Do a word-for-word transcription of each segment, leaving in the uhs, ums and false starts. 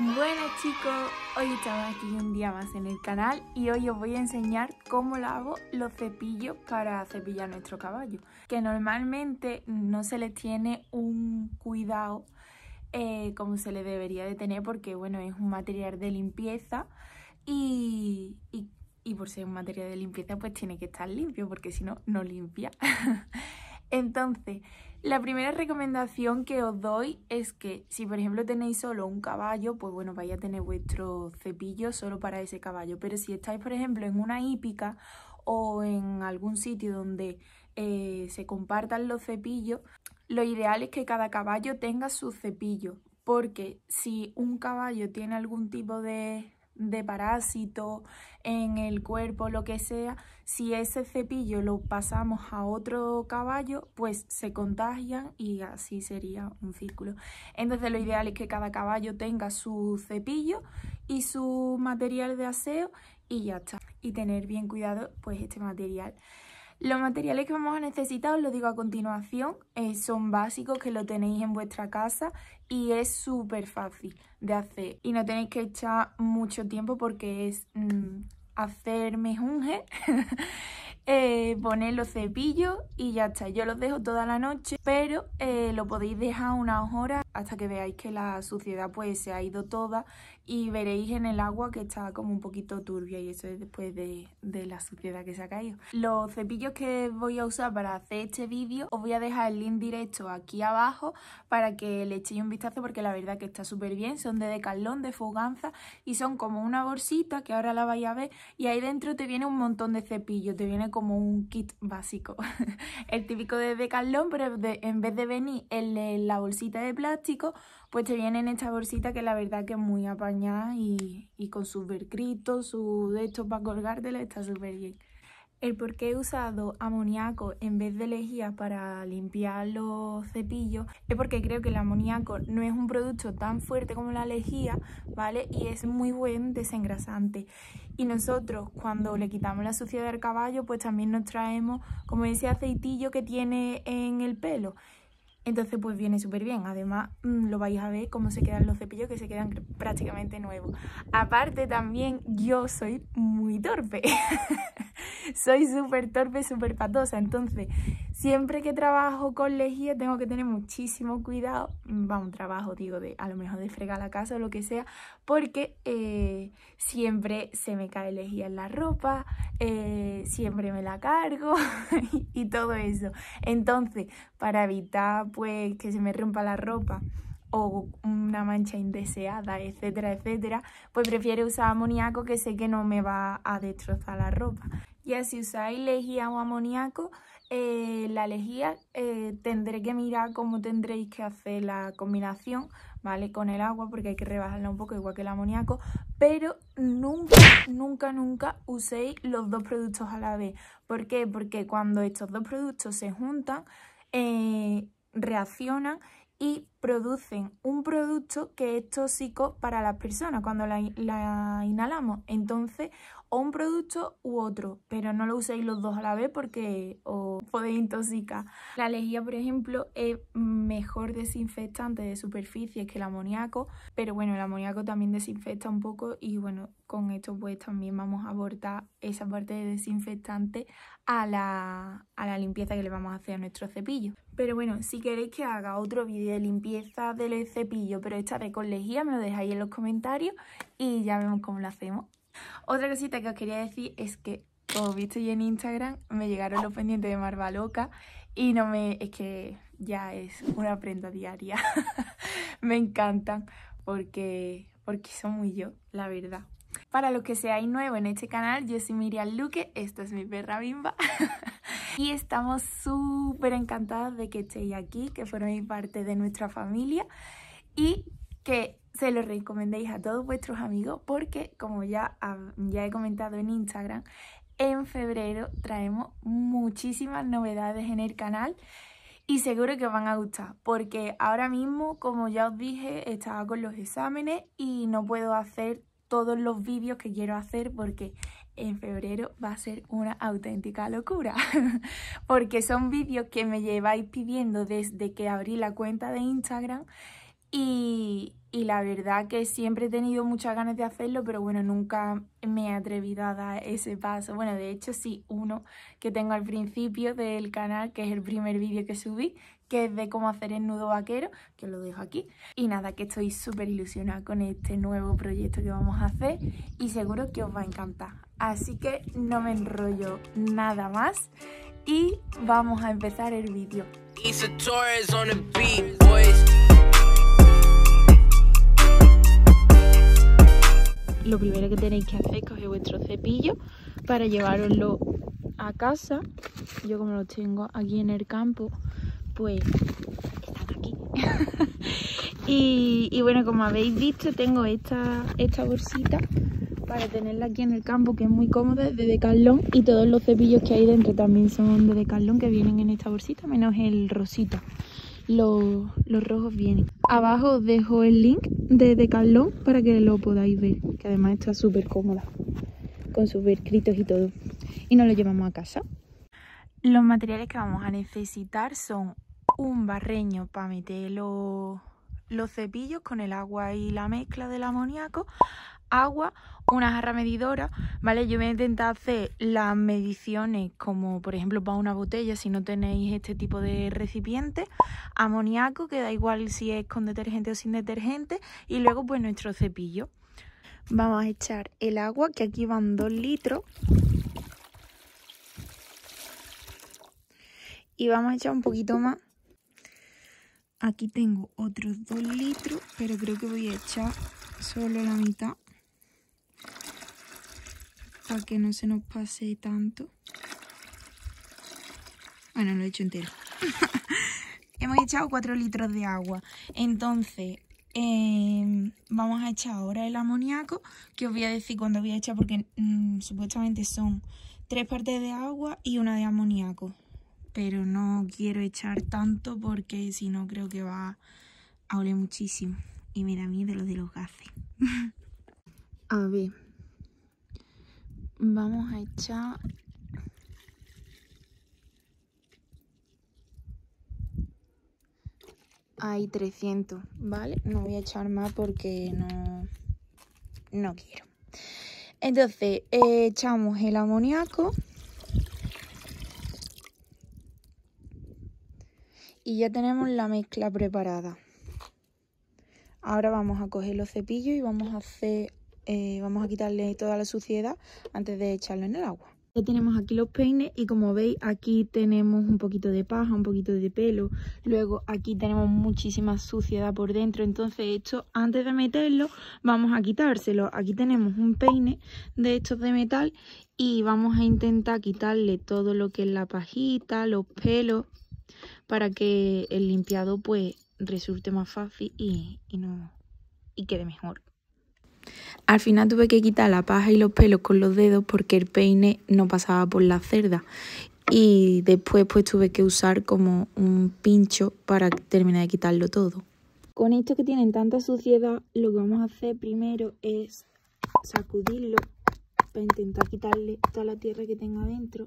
Buenas chicos, hoy estamos aquí un día más en el canal y hoy os voy a enseñar cómo lavo los cepillos para cepillar nuestro caballo, que normalmente no se les tiene un cuidado eh, como se le debería de tener, porque bueno, es un material de limpieza y, y, y por ser un material de limpieza pues tiene que estar limpio, porque si no, no limpia. Entonces, la primera recomendación que os doy es que si por ejemplo tenéis solo un caballo, pues bueno, vais a tener vuestro cepillo solo para ese caballo. Pero si estáis por ejemplo en una hípica o en algún sitio donde eh, se compartan los cepillos, lo ideal es que cada caballo tenga su cepillo. Porque si un caballo tiene algún tipo de... de parásito en el cuerpo, lo que sea, si ese cepillo lo pasamos a otro caballo, pues se contagian y así sería un círculo. Entonces lo ideal es que cada caballo tenga su cepillo y su material de aseo y ya está. Y tener bien cuidado pues este material. Los materiales que vamos a necesitar, os lo digo a continuación, eh, son básicos que lo tenéis en vuestra casa y es súper fácil de hacer. Y no tenéis que echar mucho tiempo porque es mmm, hacer mejunje, eh, poner los cepillos y ya está. Yo los dejo toda la noche, pero eh, lo podéis dejar unas horas hasta que veáis que la suciedad pues se ha ido toda y veréis en el agua que está como un poquito turbia, y eso es después de, de la suciedad que se ha caído. Los cepillos que voy a usar para hacer este vídeo, os voy a dejar el link directo aquí abajo para que le echéis un vistazo, porque la verdad que está súper bien. Son de Decathlon, de Fouganza, y son como una bolsita que ahora la vais a ver, y ahí dentro te viene un montón de cepillos, te viene como un kit básico, el típico de Decathlon, pero de, en vez de venir en la bolsita de plástico, pues te viene en esta bolsita, que la verdad que es muy apañada y, y con sus velcritos, su de estos para colgártela, está súper bien. El por qué he usado amoníaco en vez de lejía para limpiar los cepillos es porque creo que el amoníaco no es un producto tan fuerte como la lejía, ¿vale? Y es muy buen desengrasante. Y nosotros cuando le quitamos la suciedad al caballo, pues también nos traemos como ese aceitillo que tiene en el pelo. Entonces pues viene súper bien. Además lo vais a ver cómo se quedan los cepillos, que se quedan prácticamente nuevos. Aparte también yo soy muy torpe. Soy súper torpe, súper patosa. Entonces siempre que trabajo con lejía tengo que tener muchísimo cuidado. Va un trabajo, digo, de a lo mejor de fregar la casa o lo que sea. Porque eh, siempre se me cae lejía en la ropa. Eh, siempre me la cargo y, y todo eso. Entonces para evitar pues que se me rompa la ropa o una mancha indeseada, etcétera, etcétera, pues prefiero usar amoníaco, que sé que no me va a destrozar la ropa. Ya si usáis lejía o amoníaco, eh, la lejía eh, tendré que mirar cómo tendréis que hacer la combinación, ¿vale? Con el agua, porque hay que rebajarla un poco, igual que el amoníaco. Pero nunca, nunca, nunca uséis los dos productos a la vez. ¿Por qué? Porque cuando estos dos productos se juntan, eh, reaccionan y producen un producto que es tóxico para las personas cuando la, la inhalamos. Entonces, o un producto u otro, pero no lo uséis los dos a la vez porque os podéis intoxicar. La lejía, por ejemplo, es mejor desinfectante de superficies que el amoníaco, pero bueno, el amoníaco también desinfecta un poco y bueno, con esto pues también vamos a aportar esa parte de desinfectante a la, a la limpieza que le vamos a hacer a nuestro cepillo. Pero bueno, si queréis que haga otro vídeo de limpieza del cepillo, pero esta vez con lejía, me lo dejáis en los comentarios y ya vemos cómo lo hacemos. Otra cosita que os quería decir es que, como visteis en Instagram, me llegaron los pendientes de Marvaloca y no me... es que ya es una prenda diaria. Me encantan porque, porque son muy yo, la verdad. Para los que seáis nuevos en este canal, yo soy Miriam Luque, esta es mi perra Bimba. Y estamos súper encantadas de que estéis aquí, que forméis parte de nuestra familia y que se lo recomendéis a todos vuestros amigos, porque como ya, ya he comentado en Instagram, en febrero traemos muchísimas novedades en el canal y seguro que os van a gustar, porque ahora mismo, como ya os dije, estaba con los exámenes y no puedo hacer todos los vídeos que quiero hacer, porque en febrero va a ser una auténtica locura. Porque son vídeos que me lleváis pidiendo desde que abrí la cuenta de Instagram y... y la verdad que siempre he tenido muchas ganas de hacerlo, pero bueno, nunca me he atrevido a dar ese paso. Bueno, de hecho sí, uno que tengo al principio del canal, que es el primer vídeo que subí, que es de cómo hacer el nudo vaquero, que os lo dejo aquí. Y nada, que estoy súper ilusionada con este nuevo proyecto que vamos a hacer y seguro que os va a encantar. Así que no me enrollo nada más y vamos a empezar el vídeo. Lo primero que tenéis que hacer es coger vuestro cepillo para llevároslo a casa. Yo como lo tengo aquí en el campo, pues están aquí. y, y bueno, como habéis visto, tengo esta, esta bolsita para tenerla aquí en el campo, que es muy cómoda, es de Decathlon. Y todos los cepillos que hay dentro también son de Decathlon, que vienen en esta bolsita, menos el rosita. Los, los rojos vienen. Abajo os dejo el link de Decathlon para que lo podáis ver, que además está súper cómoda con sus velcritos y todo. Y nos lo llevamos a casa. Los materiales que vamos a necesitar son un barreño para meter los, los cepillos con el agua y la mezcla del amoníaco, agua, una jarra medidora, ¿vale? Yo voy a intentar hacer las mediciones como, por ejemplo, para una botella, si no tenéis este tipo de recipiente, amoníaco, que da igual si es con detergente o sin detergente, y luego pues nuestro cepillo. Vamos a echar el agua, que aquí van dos litros, y vamos a echar un poquito más. Aquí tengo otros dos litros, pero creo que voy a echar solo la mitad, para que no se nos pase tanto. Bueno, lo he hecho entero. Hemos echado cuatro litros de agua. Entonces, eh, vamos a echar ahora el amoníaco, que os voy a decir cuándo voy a echar, porque mmm, supuestamente son tres partes de agua y una de amoníaco. Pero no quiero echar tanto porque si no creo que va a oler muchísimo. Y mira, a mí de los de los gases. A ver. Vamos a echar ahí trescientos, ¿vale? No voy a echar más porque no, no quiero. Entonces, eh, echamos el amoníaco. Y ya tenemos la mezcla preparada. Ahora vamos a coger los cepillos y vamos a hacer... Eh, vamos a quitarle toda la suciedad antes de echarlo en el agua. Ya tenemos aquí los peines y como veis aquí tenemos un poquito de paja, un poquito de pelo. Luego aquí tenemos muchísima suciedad por dentro. Entonces esto antes de meterlo vamos a quitárselo. Aquí tenemos un peine de estos de metal y vamos a intentar quitarle todo lo que es la pajita, los pelos, para que el limpiado pues resulte más fácil y, y, no, y quede mejor. Al final tuve que quitar la paja y los pelos con los dedos porque el peine no pasaba por la cerda y después pues tuve que usar como un pincho para terminar de quitarlo todo. Con esto que tienen tanta suciedad, lo que vamos a hacer primero es sacudirlo para intentar quitarle toda la tierra que tenga dentro.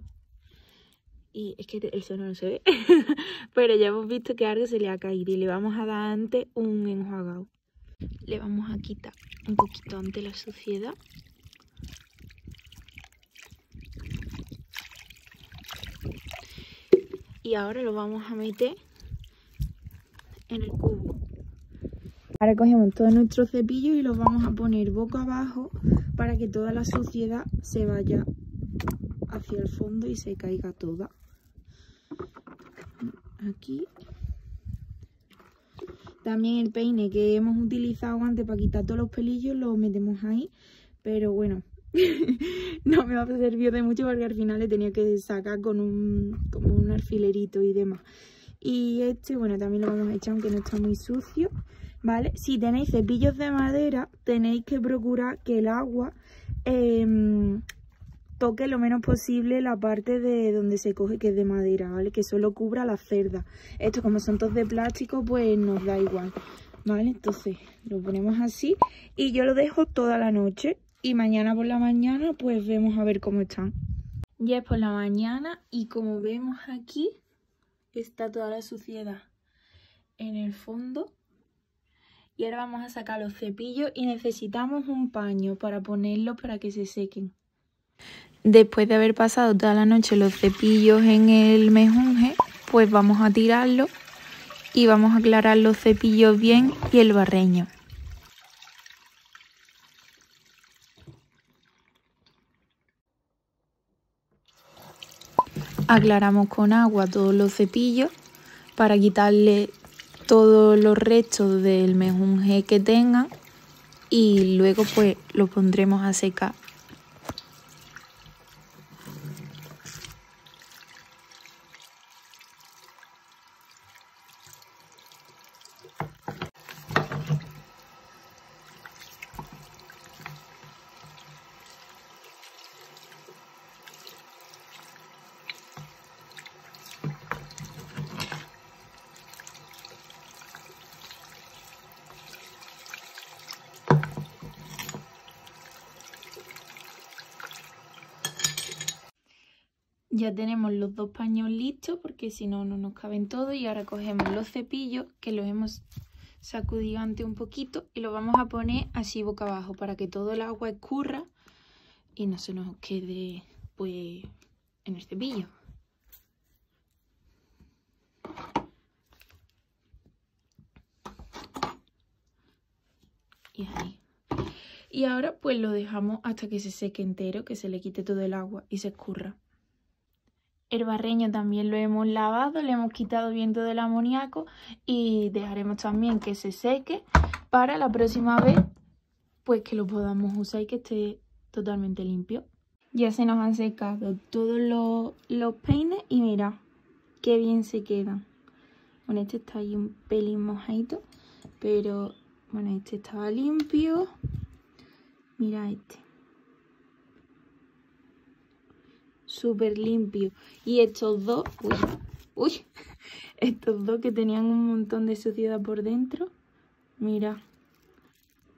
Y es que el sonido no se ve, pero ya hemos visto que algo se le ha caído y le vamos a dar antes un enjuagado. Le vamos a quitar un poquito antes la suciedad. Y ahora lo vamos a meter en el cubo. Ahora cogemos todos nuestros cepillos y los vamos a poner boca abajo para que toda la suciedad se vaya hacia el fondo y se caiga toda. Aquí... También el peine que hemos utilizado antes para quitar todos los pelillos lo metemos ahí, pero bueno, no me va a servir de mucho porque al final le tenía que sacar con un, como un alfilerito y demás. Y este, bueno, también lo vamos a echar aunque no está muy sucio, ¿vale? Si tenéis cepillos de madera, tenéis que procurar que el agua eh, toque lo menos posible la parte de donde se coge, que es de madera, ¿vale? Que solo cubra la cerda. Esto como son todos de plástico, pues nos da igual, ¿vale? Entonces lo ponemos así y yo lo dejo toda la noche y mañana por la mañana pues vemos a ver cómo están. Ya es por la mañana y como vemos aquí está toda la suciedad en el fondo. Y ahora vamos a sacar los cepillos y necesitamos un paño para ponerlos para que se sequen. Después de haber pasado toda la noche los cepillos en el mejunje, pues vamos a tirarlo y vamos a aclarar los cepillos bien y el barreño. Aclaramos con agua todos los cepillos para quitarle todos los restos del mejunje que tengan y luego pues lo pondremos a secar. Ya tenemos los dos paños listos porque si no, no nos caben todos. Y ahora cogemos los cepillos que los hemos sacudido antes un poquito y los vamos a poner así boca abajo para que todo el agua escurra y no se nos quede pues en el cepillo. Y ahí. Y ahora pues lo dejamos hasta que se seque entero, que se le quite todo el agua y se escurra. El barreño también lo hemos lavado, le hemos quitado bien todo el amoníaco y dejaremos también que se seque para la próxima vez pues que lo podamos usar y que esté totalmente limpio. Ya se nos han secado todos los, los peines y mirad qué bien se quedan. Bueno, este está ahí un pelín mojadito, pero bueno, este estaba limpio. Mirad este. Súper limpio. Y estos dos, uy, uy, estos dos que tenían un montón de suciedad por dentro, mira,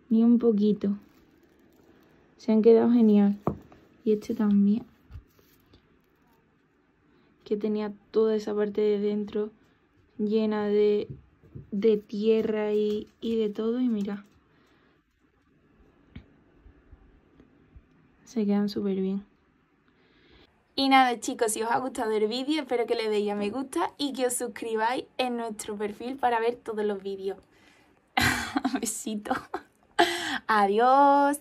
ni un poquito. Se han quedado genial. Y este también, que tenía toda esa parte de dentro llena de, de tierra y, y de todo. Y mira, se quedan súper bien. Y nada chicos, si os ha gustado el vídeo, espero que le deis a me gusta y que os suscribáis en nuestro perfil para ver todos los vídeos. Besito. Adiós.